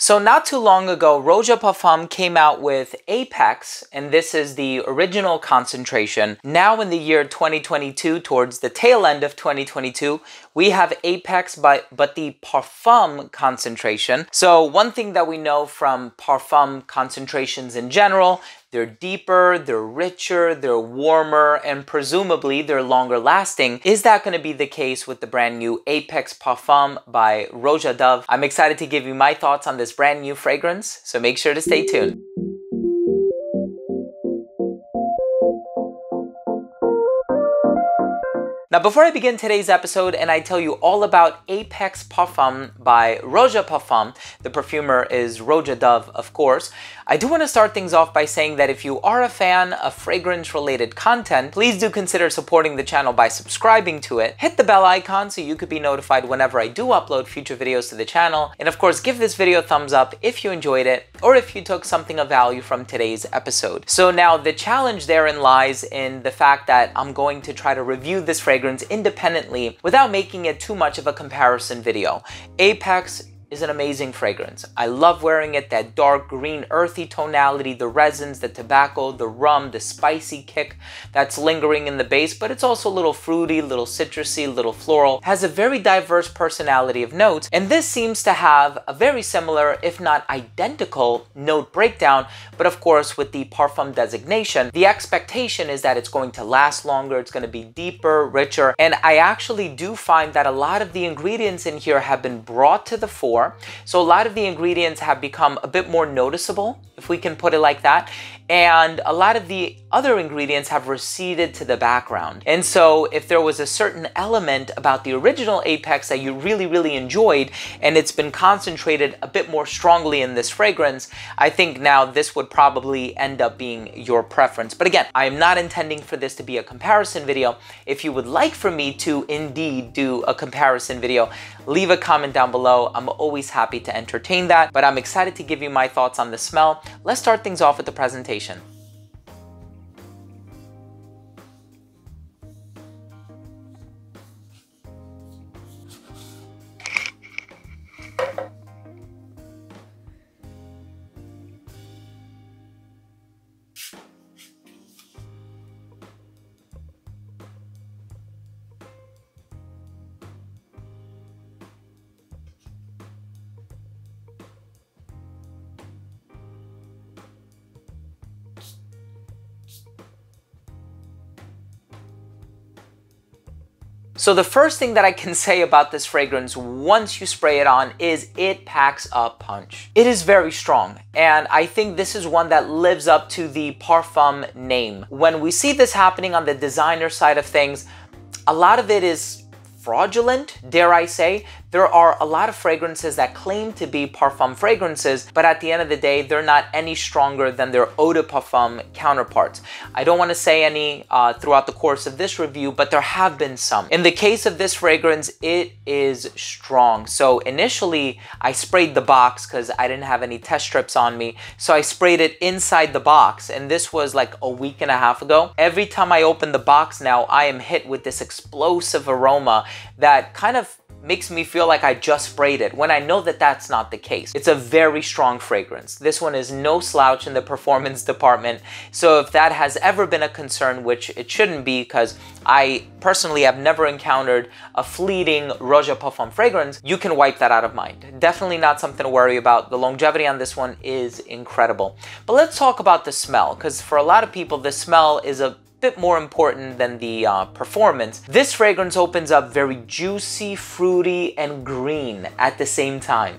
So not too long ago, Roja Parfum came out with Apex, and this is the original concentration. Now in the year 2022, towards the tail end of 2022, we have Apex, but the Parfum concentration. So one thing that we know from Parfum concentrations in general, they're deeper, they're richer, they're warmer, and presumably they're longer lasting. Is that going to be the case with the brand new Apex Parfum by Roja Dove? I'm excited to give you my thoughts on this brand new fragrance, so make sure to stay tuned. Now, before I begin today's episode and I tell you all about Apex Parfum by Roja Parfum, the perfumer is Roja Dove, of course, I do want to start things off by saying that if you are a fan of fragrance-related content, please do consider supporting the channel by subscribing to it. Hit the bell icon so you could be notified whenever I do upload future videos to the channel. And of course, give this video a thumbs up if you enjoyed it or if you took something of value from today's episode. So now the challenge therein lies in the fact that I'm going to try to review this fragrance independently without making it too much of a comparison video. Apex is an amazing fragrance. I love wearing it, that dark green earthy tonality, the resins, the tobacco, the rum, the spicy kick that's lingering in the base, but it's also a little fruity, little citrusy, little floral. Has a very diverse personality of notes, and this seems to have a very similar, if not identical, note breakdown, but of course with the Parfum designation, the expectation is that it's going to last longer, it's going to be deeper, richer, and I actually do find that a lot of the ingredients in here have been brought to the fore. So a lot of the ingredients have become a bit more noticeable, if we can put it like that, and a lot of the other ingredients have receded to the background. And so if there was a certain element about the original Apex that you really, really enjoyed, and it's been concentrated a bit more strongly in this fragrance, I think now this would probably end up being your preference. But again, I am not intending for this to be a comparison video. If you would like for me to indeed do a comparison video, leave a comment down below. I'm always happy to entertain that, but I'm excited to give you my thoughts on the smell. Let's start things off with the presentation. So the first thing that I can say about this fragrance once you spray it on is it packs a punch. It is very strong, and I think this is one that lives up to the Parfum name. When we see this happening on the designer side of things, a lot of it is fraudulent, dare I say. There are a lot of fragrances that claim to be Parfum fragrances, but at the end of the day, they're not any stronger than their eau de Parfum counterparts. I don't want to say any throughout the course of this review, but there have been some. In the case of this fragrance, it is strong. So initially, I sprayed the box because I didn't have any test strips on me. So I sprayed it inside the box, and this was like a week and a half ago. Every time I open the box now, I am hit with this explosive aroma that kind of makes me feel like I just sprayed it, when I know that that's not the case. It's a very strong fragrance. This one is no slouch in the performance department. So if that has ever been a concern, which it shouldn't be, because I personally have never encountered a fleeting Roja Parfum fragrance, you can wipe that out of mind. Definitely not something to worry about. The longevity on this one is incredible. But let's talk about the smell, because for a lot of people, the smell is a bit more important than the performance. This fragrance opens up very juicy, fruity, and green at the same time.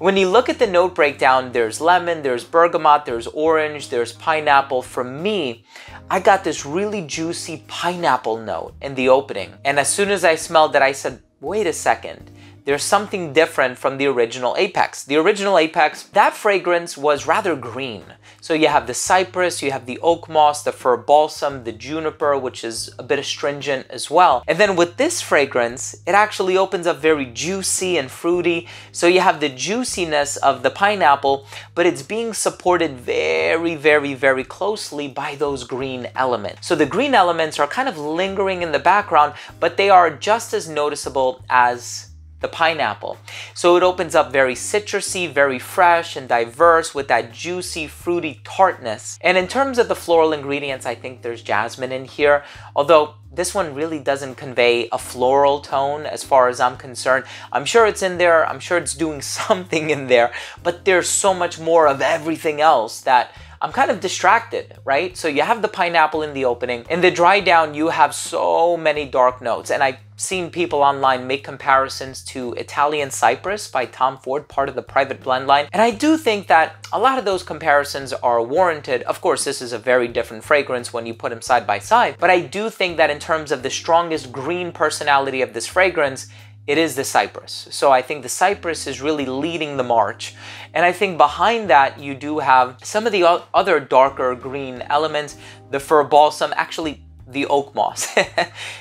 When you look at the note breakdown, there's lemon, there's bergamot, there's orange, there's pineapple. For me, I got this really juicy pineapple note in the opening. And as soon as I smelled that, I said, wait a second. There's something different from the original Apex. The original Apex, that fragrance was rather green. So you have the cypress, you have the oakmoss, the fir balsam, the juniper, which is a bit astringent as well. And then with this fragrance, it actually opens up very juicy and fruity. So you have the juiciness of the pineapple, but it's being supported very, very, very closely by those green elements. So the green elements are kind of lingering in the background, but they are just as noticeable as the pineapple. So it opens up very citrusy, very fresh and diverse with that juicy, fruity tartness. And in terms of the floral ingredients, I think there's jasmine in here, although this one really doesn't convey a floral tone as far as I'm concerned. I'm sure it's in there, I'm sure it's doing something in there, but there's so much more of everything else that I'm kind of distracted, right? So you have the pineapple in the opening. In the dry down, you have so many dark notes. And I've seen people online make comparisons to Italian Cypress by Tom Ford, part of the private blend line. And I do think that a lot of those comparisons are warranted. Of course, this is a very different fragrance when you put them side by side. But I do think that in terms of the strongest green personality of this fragrance, it is the cypress. So I think the cypress is really leading the march. And I think behind that, you do have some of the other darker green elements, the fir balsam, actually the oak moss.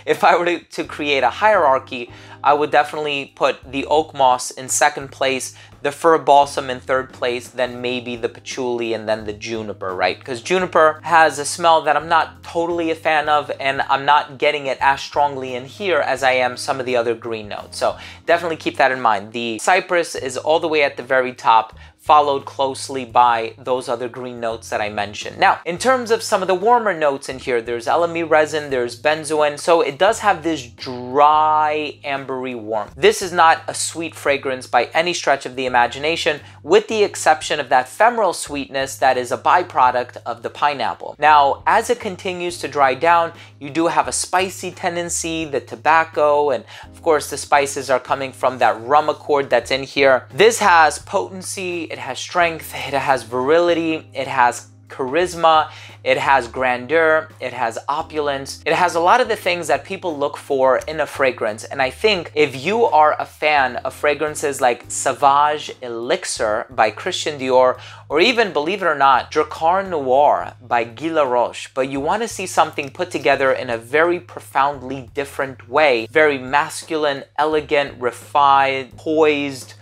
If I were to create a hierarchy, I would definitely put the oak moss in second place, the fir balsam in third place, then maybe the patchouli and then the juniper, right? Because juniper has a smell that I'm not totally a fan of, and I'm not getting it as strongly in here as I am some of the other green notes. So definitely keep that in mind. The cypress is all the way at the very top, followed closely by those other green notes that I mentioned. Now, in terms of some of the warmer notes in here, there's LME resin, there's benzoin, so it does have this dry, ambery warmth. This is not a sweet fragrance by any stretch of the imagination, with the exception of that ephemeral sweetness that is a byproduct of the pineapple. Now, as it continues to dry down, you do have a spicy tendency, the tobacco, and of course the spices are coming from that rum accord that's in here. This has potency, it has strength, it has virility, it has charisma, it has grandeur, it has opulence, it has a lot of the things that people look for in a fragrance. And I think if you are a fan of fragrances like Sauvage Elixir by Christian Dior, or even, believe it or not, Drakkar Noir by Guerlain, but you want to see something put together in a very profoundly different way, very masculine, elegant, refined, poised,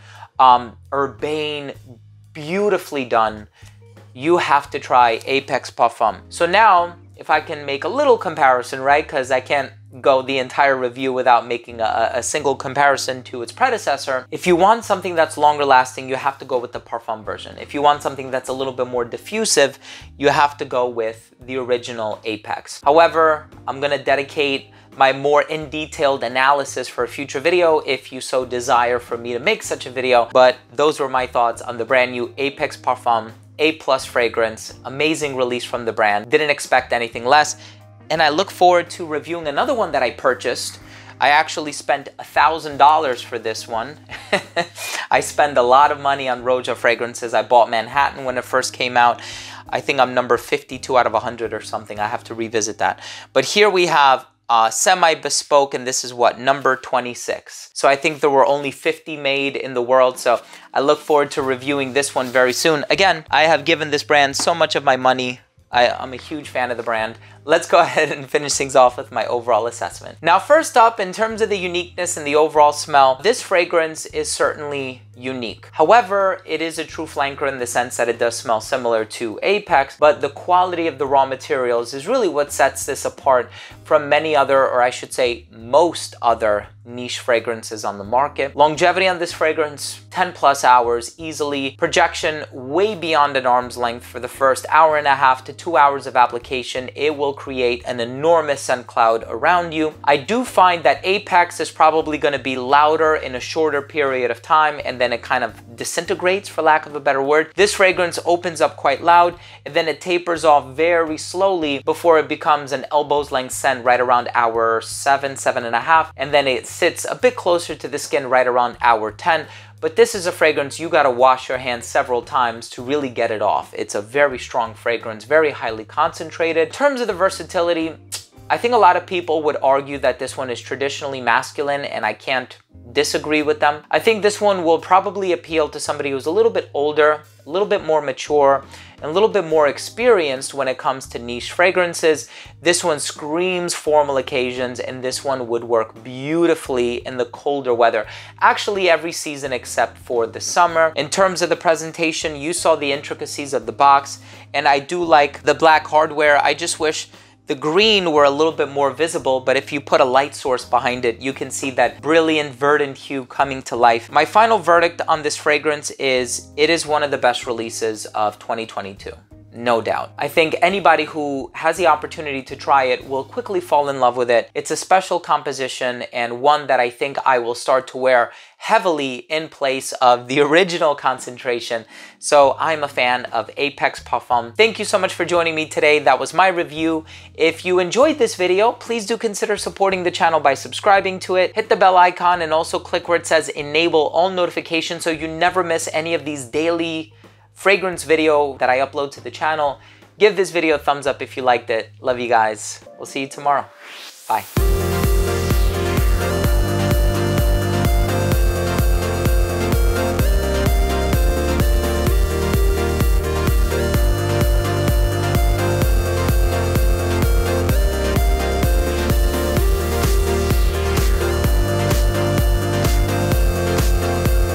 urbane, beautifully done, you have to try Apex Parfum. So now, if I can make a little comparison, right, because I can't go the entire review without making a single comparison to its predecessor. If you want something that's longer lasting, you have to go with the Parfum version. If you want something that's a little bit more diffusive, you have to go with the original Apex. However, I'm gonna dedicate my more in-detailed analysis for a future video if you so desire for me to make such a video. But those were my thoughts on the brand new Apex Parfum, A+ fragrance, amazing release from the brand. Didn't expect anything less. And I look forward to reviewing another one that I purchased. I actually spent $1,000 for this one. I spend a lot of money on Roja fragrances. I bought Manhattan when it first came out. I think I'm number 52 out of 100 or something. I have to revisit that. But here we have semi-bespoke, and this is what, number 26. So I think there were only 50 made in the world, so I look forward to reviewing this one very soon. Again, I have given this brand so much of my money. I'm a huge fan of the brand. Let's go ahead and finish things off with my overall assessment. Now, first up, in terms of the uniqueness and the overall smell, this fragrance is certainly unique. However, it is a true flanker in the sense that it does smell similar to Apex, but the quality of the raw materials is really what sets this apart from many other, or I should say most other, niche fragrances on the market. Longevity on this fragrance, 10+ hours easily. Projection way beyond an arm's length for the first hour and a half to 2 hours of application. It will create an enormous scent cloud around you. I do find that Apex is probably going to be louder in a shorter period of time, and then it kind of disintegrates, for lack of a better word. This fragrance opens up quite loud, and then it tapers off very slowly before it becomes an elbow's length scent right around hour 7, 7.5, and then it sits a bit closer to the skin right around hour 10. But this is a fragrance you gotta wash your hands several times to really get it off. It's a very strong fragrance, very highly concentrated. In terms of the versatility, I think a lot of people would argue that this one is traditionally masculine, and I can't disagree with them. I think this one will probably appeal to somebody who's a little bit older, a little bit more mature, and a little bit more experienced when it comes to niche fragrances. This one screams formal occasions, and this one would work beautifully in the colder weather. Actually, every season except for the summer. In terms of the presentation, you saw the intricacies of the box, and I do like the black hardware. I just wish The green were a little bit more visible, but if you put a light source behind it, you can see that brilliant verdant hue coming to life. My final verdict on this fragrance is it is one of the best releases of 2022. No doubt. I think anybody who has the opportunity to try it will quickly fall in love with it. It's a special composition and one that I think I will start to wear heavily in place of the original concentration. So I'm a fan of Apex Parfum. Thank you so much for joining me today. That was my review. If you enjoyed this video, please do consider supporting the channel by subscribing to it. Hit the bell icon and also click where it says enable all notifications so you never miss any of these daily fragrance video that I upload to the channel. Give this video a thumbs up if you liked it. Love you guys. We'll see you tomorrow. Bye.